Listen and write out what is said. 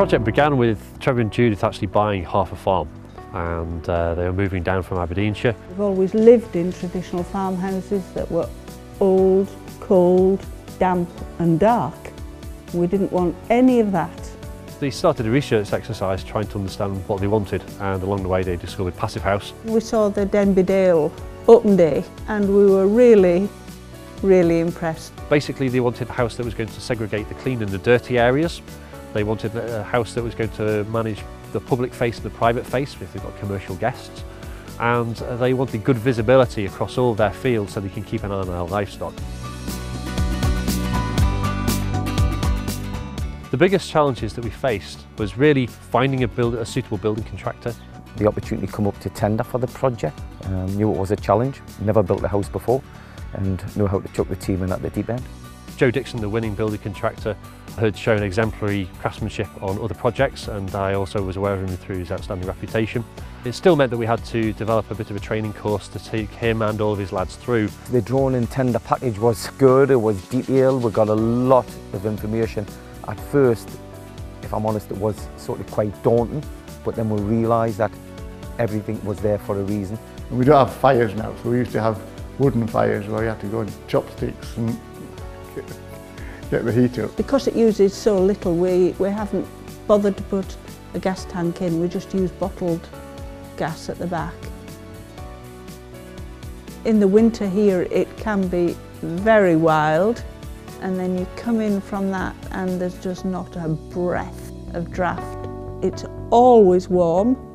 project began with Trevor and Judith actually buying half a farm, and they were moving down from Aberdeenshire. We've always lived in traditional farmhouses that were old, cold, damp and dark. We didn't want any of that. They started a research exercise trying to understand what they wanted, and along the way they discovered Passive House. We saw the Denby Dale open day and we were really impressed. Basically they wanted a house that was going to segregate the clean and the dirty areas. They wanted a house that was going to manage the public face and the private face if they've got commercial guests, and they wanted good visibility across all their fields so they can keep an eye on their livestock. The biggest challenges that we faced was really finding a suitable building contractor. The opportunity come up to tender for the project. Knew it was a challenge, never built a house before, and know how to chuck the team in at the deep end. Joe Dixon, the winning building contractor, had shown exemplary craftsmanship on other projects, and I also was aware of him through his outstanding reputation. It still meant that we had to develop a bit of a training course to take him and all of his lads through. The drone and tender package was good, it was detailed, we got a lot of information. At first, if I'm honest, it was sort of quite daunting, but then we realised that everything was there for a reason. We don't have fires now, so we used to have wooden fires where you had to go and chopsticks and get the heat up. Because it uses so little, we haven't bothered to put a gas tank in, we just use bottled gas at the back. In the winter here it can be very wild, and then you come in from that and there's just not a breath of draft. It's always warm.